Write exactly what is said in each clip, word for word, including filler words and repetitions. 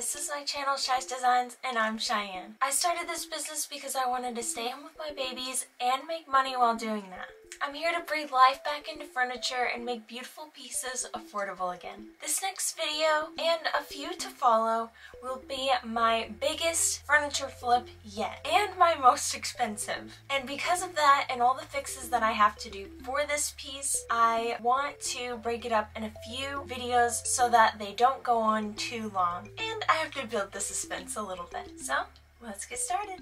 this is my channel, Shy's Designs, and I'm Cheyenne. I started this business because I wanted to stay home with my babies and make money while doing that. I'm here to breathe life back into furniture and make beautiful pieces affordable again. This next video, and a few to follow, will be my biggest furniture flip yet, and my most expensive. And because of that, and all the fixes that I have to do for this piece, I want to break it up in a few videos so that they don't go on too long. And I have to build the suspense a little bit. So, let's get started.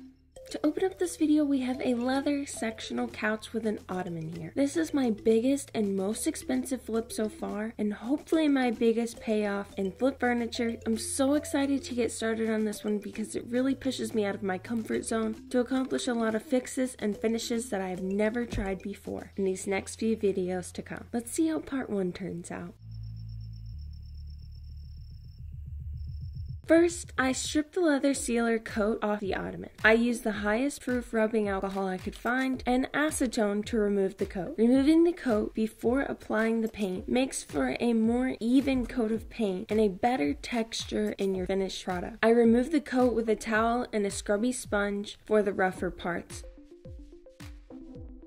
To open up this video, we have a leather sectional couch with an ottoman here. This is my biggest and most expensive flip so far, and hopefully my biggest payoff in flip furniture. I'm so excited to get started on this one because it really pushes me out of my comfort zone to accomplish a lot of fixes and finishes that I have never tried before in these next few videos to come. Let's see how part one turns out. First, I stripped the leather sealer coat off the ottoman. I used the highest proof rubbing alcohol I could find and acetone to remove the coat. Removing the coat before applying the paint makes for a more even coat of paint and a better texture in your finished product. I removed the coat with a towel and a scrubby sponge for the rougher parts.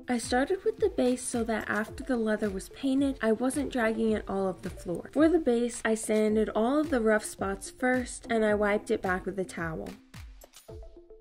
I started with the base so that after the leather was painted, I wasn't dragging it all over the floor. For the base, I sanded all of the rough spots first and I wiped it back with a towel.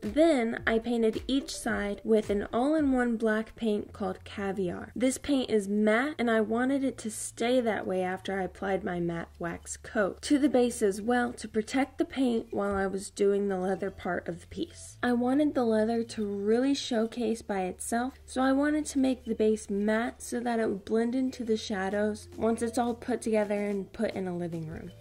Then, I painted each side with an all-in-one black paint called Caviar. This paint is matte, and I wanted it to stay that way after I applied my matte wax coat to the base as well to protect the paint while I was doing the leather part of the piece. I wanted the leather to really showcase by itself, so I wanted to make the base matte so that it would blend into the shadows once it's all put together and put in a living room.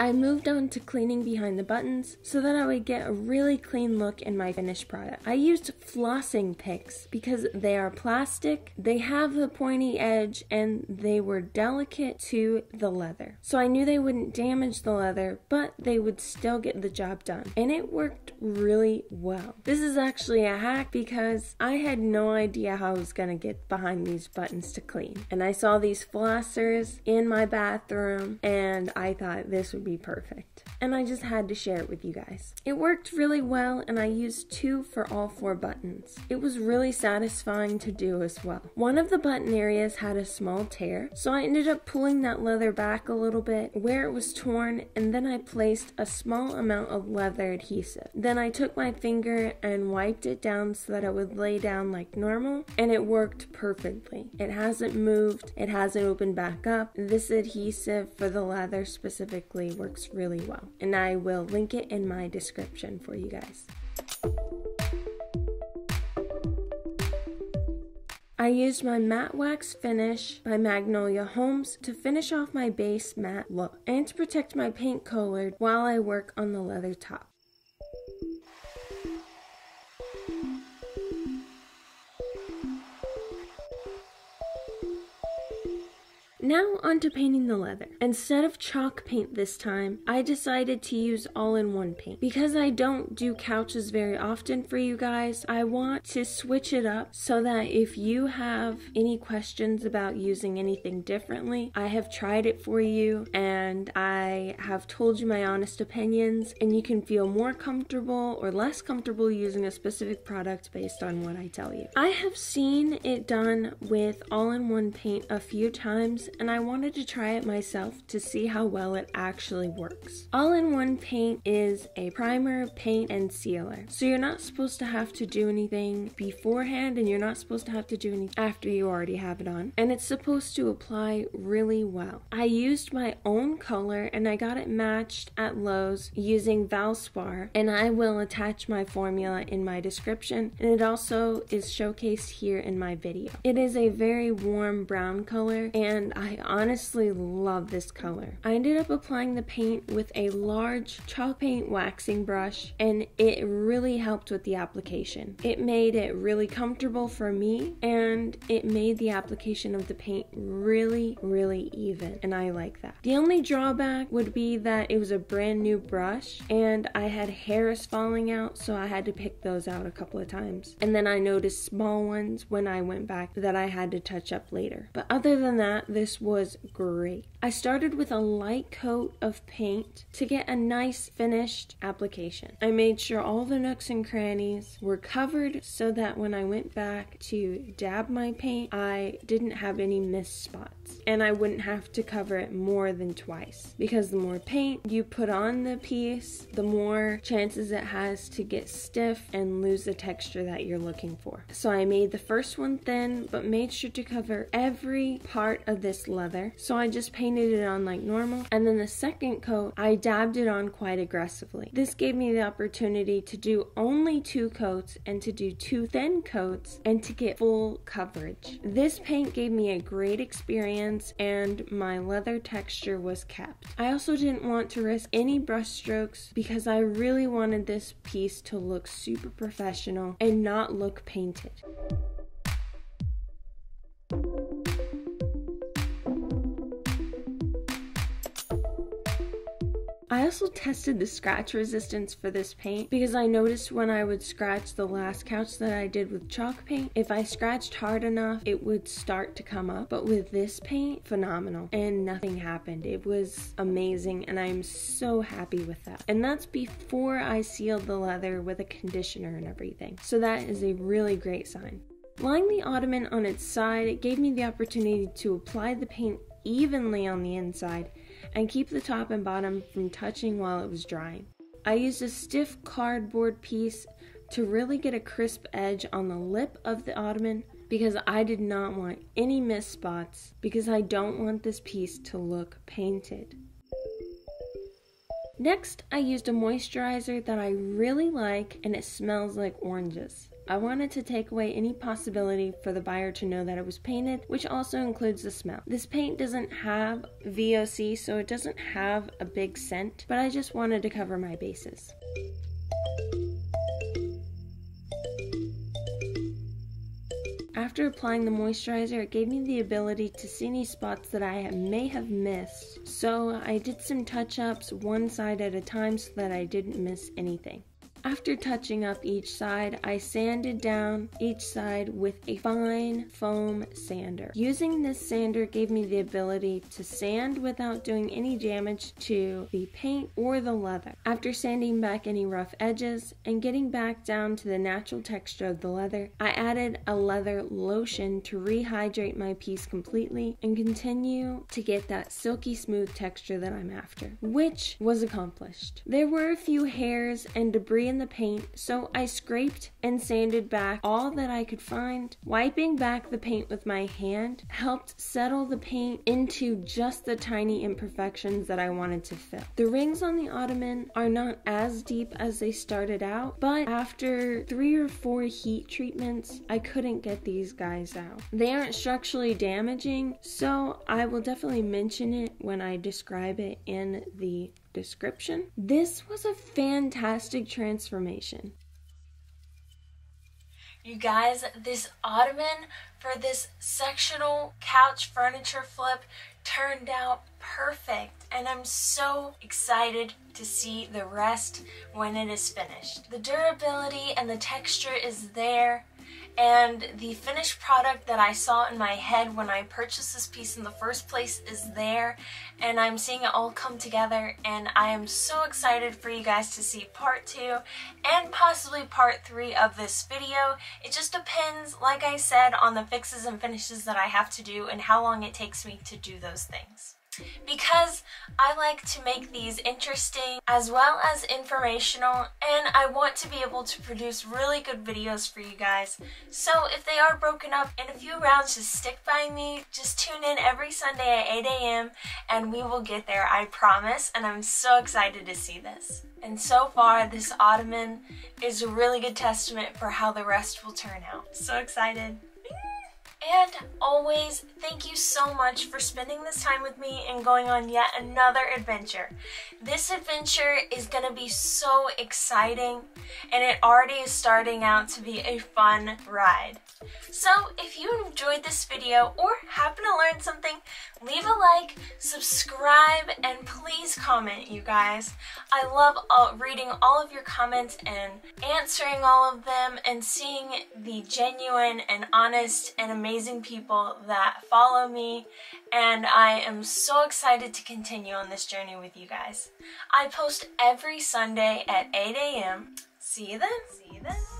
I moved on to cleaning behind the buttons so that I would get a really clean look in my finished product. I used flossing picks because they are plastic, they have a pointy edge, and they were delicate to the leather. So I knew they wouldn't damage the leather, but they would still get the job done. And it worked really well. This is actually a hack because I had no idea how I was gonna get behind these buttons to clean. And I saw these flossers in my bathroom and I thought this would be perfect, and I just had to share it with you guys. It worked really well, and I used two for all four buttons. It was really satisfying to do as well. One of the button areas had a small tear, so I ended up pulling that leather back a little bit where it was torn, and then I placed a small amount of leather adhesive. Then I took my finger and wiped it down so that it would lay down like normal, and it worked perfectly. It hasn't moved, it hasn't opened back up. This adhesive for the leather specifically works really well, and I will link it in my description for you guys. I used my matte wax finish by Magnolia Homes to finish off my base matte look and to protect my paint color while I work on the leather top. Now onto painting the leather. Instead of chalk paint this time, I decided to use all-in-one paint. Because I don't do couches very often for you guys, I want to switch it up so that if you have any questions about using anything differently, I have tried it for you and I have told you my honest opinions, and you can feel more comfortable or less comfortable using a specific product based on what I tell you. I have seen it done with all-in-one paint a few times, and I wanted to try it myself to see how well it actually works. All-in-one paint is a primer, paint, and sealer. So you're not supposed to have to do anything beforehand, and you're not supposed to have to do anything after you already have it on. And it's supposed to apply really well. I used my own color and I got it matched at Lowe's using Valspar, and I will attach my formula in my description, and it also is showcased here in my video. It is a very warm brown color, and I I honestly love this color. I ended up applying the paint with a large chalk paint waxing brush, and it really helped with the application. It made it really comfortable for me, and it made the application of the paint really, really even, and I like that. The only drawback would be that it was a brand new brush, and I had hairs falling out, so I had to pick those out a couple of times. And then I noticed small ones when I went back that I had to touch up later. But other than that, this was great. I started with a light coat of paint to get a nice finished application. I made sure all the nooks and crannies were covered so that when I went back to dab my paint, I didn't have any missed spots. And I wouldn't have to cover it more than twice, because the more paint you put on the piece, the more chances it has to get stiff and lose the texture that you're looking for. So I made the first one thin, but made sure to cover every part of this leather. So I just painted it on like normal. And then the second coat, I dabbed it on quite aggressively. This gave me the opportunity to do only two coats and to do two thin coats and to get full coverage. This paint gave me a great experience, and my leather texture was kept. I also didn't want to risk any brush strokes because I really wanted this piece to look super professional and not look painted. I also tested the scratch resistance for this paint because I noticed when I would scratch the last couch that I did with chalk paint, if I scratched hard enough, it would start to come up. But with this paint, phenomenal, and nothing happened. It was amazing, and I'm so happy with that. And that's before I sealed the leather with a conditioner and everything. So that is a really great sign. Lying the ottoman on its side, it gave me the opportunity to apply the paint evenly on the inside and keep the top and bottom from touching while it was drying. I used a stiff cardboard piece to really get a crisp edge on the lip of the ottoman because I did not want any missed spots because I don't want this piece to look painted. Next, I used a moisturizer that I really like, and it smells like oranges. I wanted to take away any possibility for the buyer to know that it was painted, which also includes the smell. This paint doesn't have V O C, so it doesn't have a big scent, but I just wanted to cover my bases. After applying the moisturizer, it gave me the ability to see any spots that I may have missed, so I did some touch-ups one side at a time so that I didn't miss anything. After touching up each side, I sanded down each side with a fine foam sander. Using this sander gave me the ability to sand without doing any damage to the paint or the leather. After sanding back any rough edges and getting back down to the natural texture of the leather, I added a leather lotion to rehydrate my piece completely and continue to get that silky smooth texture that I'm after, which was accomplished. There were a few hairs and debris in the paint, so I scraped and sanded back all that I could find. Wiping back the paint with my hand helped settle the paint into just the tiny imperfections that I wanted to fill. The rings on the ottoman are not as deep as they started out, but after three or four heat treatments, I couldn't get these guys out. They aren't structurally damaging, so I will definitely mention it when I describe it in the description. This was a fantastic transformation. You guys, this ottoman for this sectional couch furniture flip turned out perfect, and I'm so excited to see the rest when it is finished. The durability and the texture is there, and the finished product that I saw in my head when I purchased this piece in the first place is there, and I'm seeing it all come together, and I am so excited for you guys to see part two and possibly part three of this video. It just depends, like I said, on the fixes and finishes that I have to do and how long it takes me to do those things. Because I like to make these interesting as well as informational, and I want to be able to produce really good videos for you guys. So if they are broken up in a few rounds, just stick by me. Just tune in every Sunday at eight A M and we will get there, I promise. And I'm so excited to see this. And so far, this ottoman is a really good testament for how the rest will turn out. So excited. And always, thank you so much for spending this time with me and going on yet another adventure. This adventure is going to be so exciting, and it already is starting out to be a fun ride. So if you enjoyed this video or happen to learn something, leave a like, subscribe, and please comment, you guys. I love all, reading all of your comments and answering all of them and seeing the genuine and honest and amazing people that follow me, and I am so excited to continue on this journey with you guys. I post every Sunday at eight A M See you then. See you then.